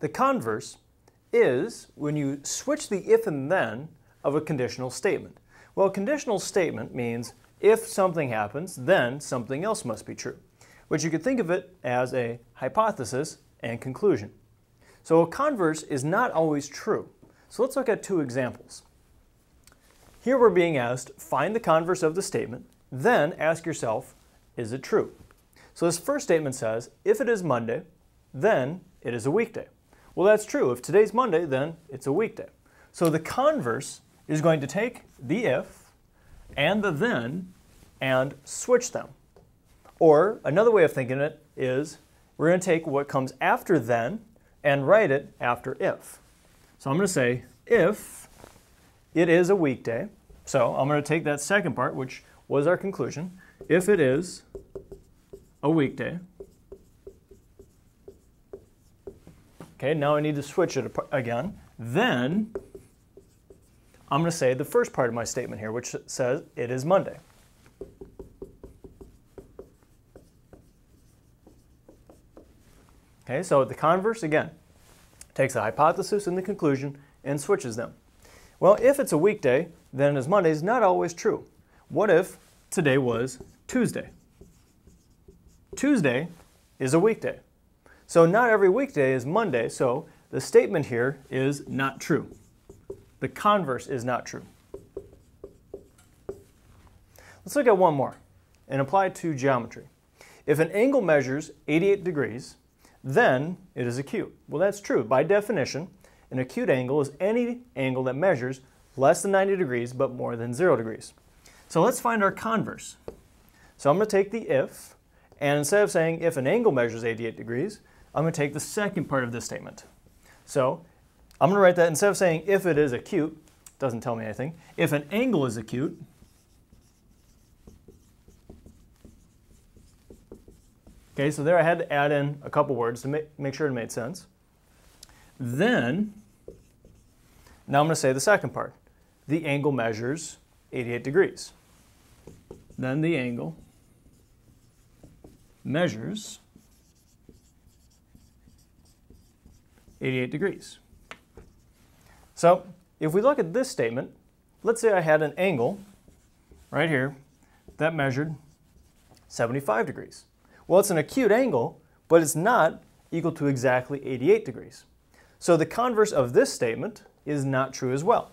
The converse is when you switch the if and then of a conditional statement. Well, a conditional statement means if something happens, then something else must be true, which you could think of it as a hypothesis and conclusion. So a converse is not always true. So let's look at two examples. Here we're being asked, find the converse of the statement, then ask yourself, is it true? So this first statement says, if it is Monday, then it is a weekday. Well, that's true. If today's Monday, then it's a weekday. So the converse is going to take the if and the then and switch them. Or another way of thinking it is we're going to take what comes after then and write it after if. So I'm going to say if it is a weekday. So I'm going to take that second part, which was our conclusion. If it is a weekday. Okay, now I need to switch it again. Then I'm going to say the first part of my statement here, which says it is Monday. Okay, so the converse, again, takes the hypothesis and the conclusion and switches them. Well, if it's a weekday, then it is Monday is not always true. What if today was Tuesday? Tuesday is a weekday. So not every weekday is Monday, so the statement here is not true. The converse is not true. Let's look at one more and apply it to geometry. If an angle measures 88 degrees, then it is acute. Well, that's true. By definition, an acute angle is any angle that measures less than 90 degrees but more than 0 degrees. So let's find our converse. So I'm going to take the if, and instead of saying if an angle measures 88 degrees, I'm going to take the second part of this statement. So I'm going to write that instead of saying if it is acute, it doesn't tell me anything, if an angle is acute, okay, so there I had to add in a couple words to make sure it made sense. Then, now I'm going to say the second part. The angle measures 88 degrees. Then the angle measures 88 degrees. So if we look at this statement, let's say I had an angle right here that measured 75 degrees. Well, it's an acute angle, but it's not equal to exactly 88 degrees. So the converse of this statement is not true as well.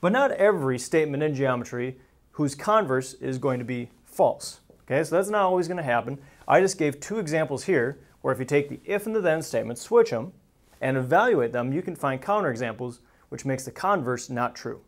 But not every statement in geometry whose converse is going to be false. Okay, so that's not always going to happen. I just gave two examples here where if you take the if and the then statements, switch them, and evaluate them, you can find counterexamples, which makes the converse not true.